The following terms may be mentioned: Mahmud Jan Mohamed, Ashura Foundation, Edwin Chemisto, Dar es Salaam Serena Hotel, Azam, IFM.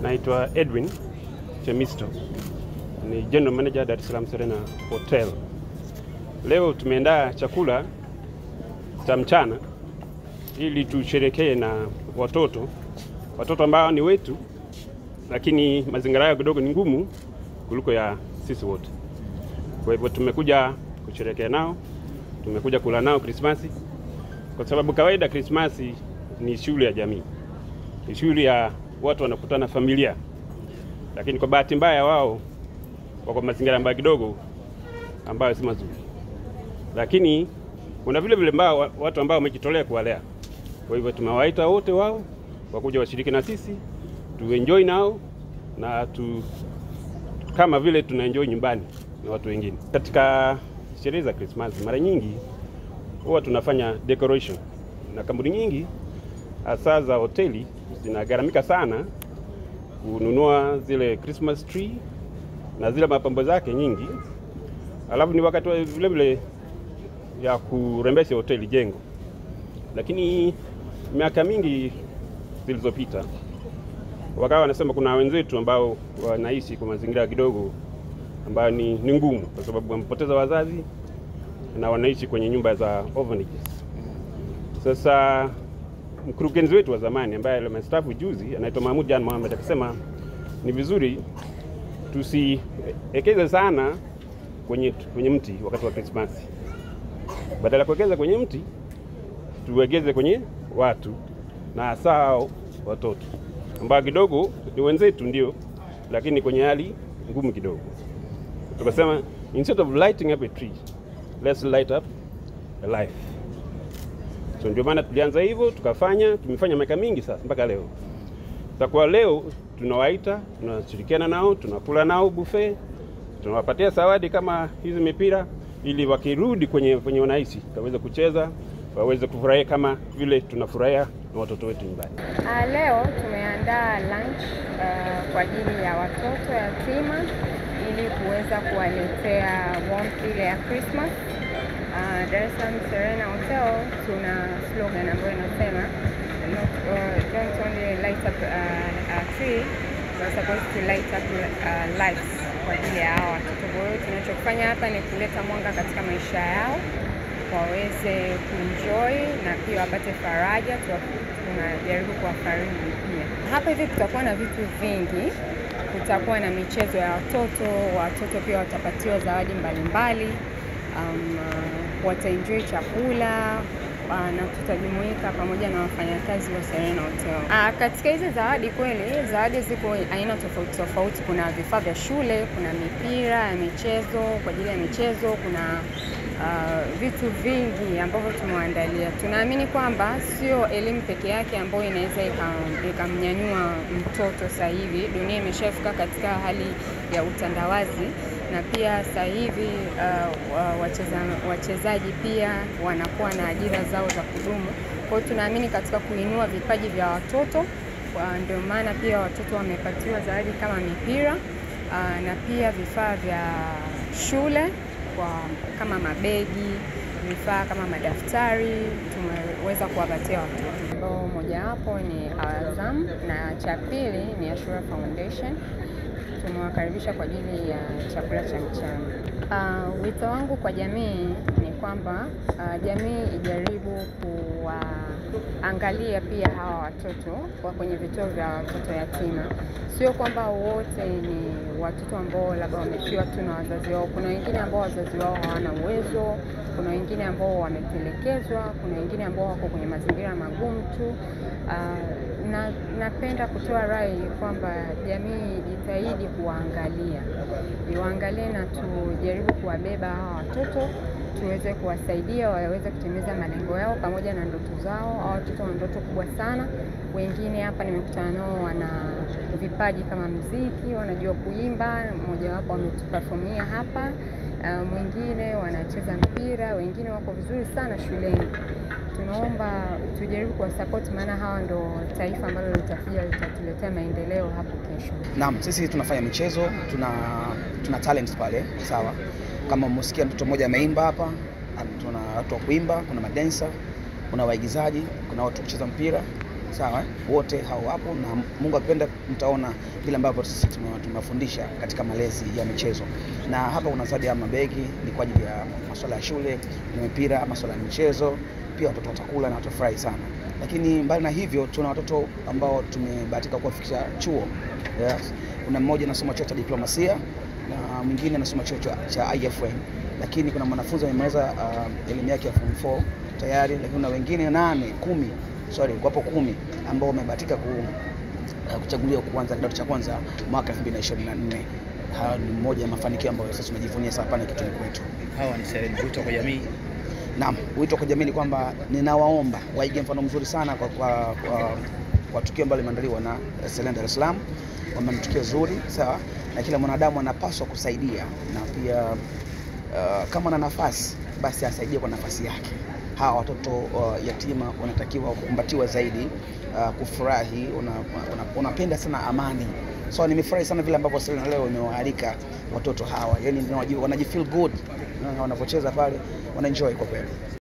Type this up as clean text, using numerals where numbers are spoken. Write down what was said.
Naitwa Edwin Chemisto, ni general manager Dar es Salaam Serena Hotel. Leo tumeandaa chakula cha mchana ili tusherekee na watoto ambao ni wetu, lakini mazingira yao kidogo ni ngumu kuliko ya sisi wote. Kwa hivyo tumekuja kusherekea nao, tumekuja kula nao Krismasi, kwa sababu kawaida Krismasi ni shughuli ya jamii, ni shughuli ya watu wanakutana familia. Lakini kwa bahati mbaya wao wako mazingira mbaya kidogo ambayo si mazuri. Lakini kuna vile vile mbao watu ambao wamejitolea kuwalea. Kwa hivyo tumewaita wote wao wakuja washiriki na sisi, tuenjoy nao na kama vile tunaenjoy nyumbani na watu wengine. Katika sherehe za Christmas mara nyingi huwa tunafanya decoration, na kampuni nyingi hasa za hoteli zinagharamika sana kununua zile Christmas tree na zile mapambo zake nyingi. Alafu ni wakati vile vile ya kurembesha hoteli jengo. Lakini miaka mingi zilizopita wakawa wanasema kuna wenzetu ambao wanaishi kwa mazingira kidogo ambayo ni ngumu, kwa sababu wamepoteza wazazi na wanaishi kwenye nyumba za orphanages. Sasa mkurugenzi wetu wa zamani ambaye alimstaafu juzi anaitwa Mahmud Jan Mohamed akasema ni vizuri tusiekeze sana kwenye mti wakati wa Christmas. Badala kuwekeza kwenye mti, tuwekeze kwenye watu, na hasa watoto ambao kidogo ni wenzetu ndio, lakini kwenye hali ngumu kidogo. Tukasema instead of lighting up a tree, let's light up a life. So ndio maana tulianza hivyo, tumefanya miaka mingi sasa mpaka leo. Sasa kwa leo tunawaita, tunashirikiana nao, tunakula nao buffet, tunawapatia zawadi kama hizi mipira ili wakirudi kwenye wanaishi waweze kucheza, waweze kufurahia kama vile tunafurahia na watoto wetu nyumbani. Leo tumeandaa lunch kwa ajili ya watoto yatima ili kuweza kuwaletea warmth ile ya Christmas. Dar es Salaam Serena Hotel tuna slogan ambayo inasema don't only light up a tree, we're supposed to light up lives. Kwa ajili ya hawa watoto, tunachofanya hapa ni kuleta mwanga katika maisha yao, waweze kuenjoy na pia wapate faraja. Tunajaribu kuwafariji pia. Hapa hivi tutakuwa na vitu vingi, tutakuwa na michezo ya watoto, pia watapatiwa zawadi mbalimbali. Wataenjoy chakula na tutajumuika pamoja na wafanyakazi wa Serena Hotel. Katika hizo zawadi, kweli zawadi ziko aina tofauti. Kuna vifaa vya shule, kuna mipira ya michezo kwa ajili ya michezo, kuna vitu vingi ambavyo tumeandalia. Tunaamini kwamba sio elimu peke yake ambayo inaweza ikamnyanyua mtoto. Sasa hivi dunia imeshafika katika hali ya utandawazi, na pia sasa hivi wachezaji pia wanakuwa na ajira zao za kudumu. Kwa hiyo tunaamini katika kuinua vipaji vya watoto, ndio maana pia watoto wamepatiwa zawadi kama mipira na pia vifaa vya shule kama mabegi, vifaa kama madaftari, tumeweza kuwapatia watoto. Ambao moja hapo ni Azam na cha pili ni Ashura Foundation. Tumewakaribisha kwa ajili ya chakula cha mchana. Wito wangu kwa jamii ni kwamba jamii ijaribu kuangalia pia hawa watoto kwa kwenye vituo vya watoto yatima. Sio kwamba wote ni watoto ambao labda wamefiwa tu na wazazi wao. Kuna wengine ambao wazazi wao hawana uwezo, kuna wengine ambao wametelekezwa, kuna wengine ambao wako kwenye mazingira magumu tu. Na napenda kutoa rai kwamba jamii ijitahidi kuwaangalia na tujaribu kuwabeba hawa watoto, tuweze kuwasaidia waweze kutimiza malengo yao pamoja na ndoto zao. Hawa watoto wana ndoto kubwa sana. Wengine hapa nimekutana nao wana vipaji kama muziki, wanajua kuimba, mmoja wapo ametuperformia hapa, mwingine wanacheza mpira, wengine wako vizuri sana shuleni. Tunaomba tujaribu kwa support, maana hawa ndo taifa ambalo litatuletea maendeleo hapo kesho. Naam, sisi tunafanya michezo, tuna talent pale, sawa. Kama msikia mtoto mmoja ameimba hapa, tuna watu wa kuimba, kuna madansa, kuna waigizaji, kuna watu kucheza mpira. sawa, wote hao hapo, na Mungu akipenda mtaona vile ambavyo sisi tunafundisha katika malezi ya michezo. Na hapa kuna zawadi ya mabegi ni kwa ajili ya masuala ya shule, mipira, masuala ya michezo, pia watoto watakula na watafurahi sana. Lakini mbali na hivyo tuna watoto ambao tumebahatika kuwafikisha chuo. Yes. Kuna mmoja anasoma chuo cha diplomasia na mwingine anasoma chuo cha IFM. Lakini kuna mwanafunzi amemaliza elimu yake ya form 4 tayari, lakini kuna wengine 8, 10, sorry, wapo 10 ambao wamebahatika kuchaguliwa kuanza kidato cha kwanza mwaka 2024. Hawa ni mmoja ya mafanikio ambayo sasa tunajivunia sana pana kitu kwetu. Hawa ni Serena kutoka kwa jamii. Naam, wito kwa jamii ni kwamba ninawaomba waige mfano mzuri sana kwa tukio ambalo limeandaliwa na Dar es Salaam. Wamenitukio zuri, sawa? Na kila mwanadamu anapaswa kusaidia, na pia kama ana nafasi basi asaidie kwa nafasi yake. Hawa watoto yatima wanatakiwa kukumbatiwa zaidi, kufurahi, unapenda sana amani. So nimefurahi sana vile ambavyo Serena leo imewaalika watoto hawa. Yaani wanajifeel good wanapocheza pale, wanaenjoy kwa kweli.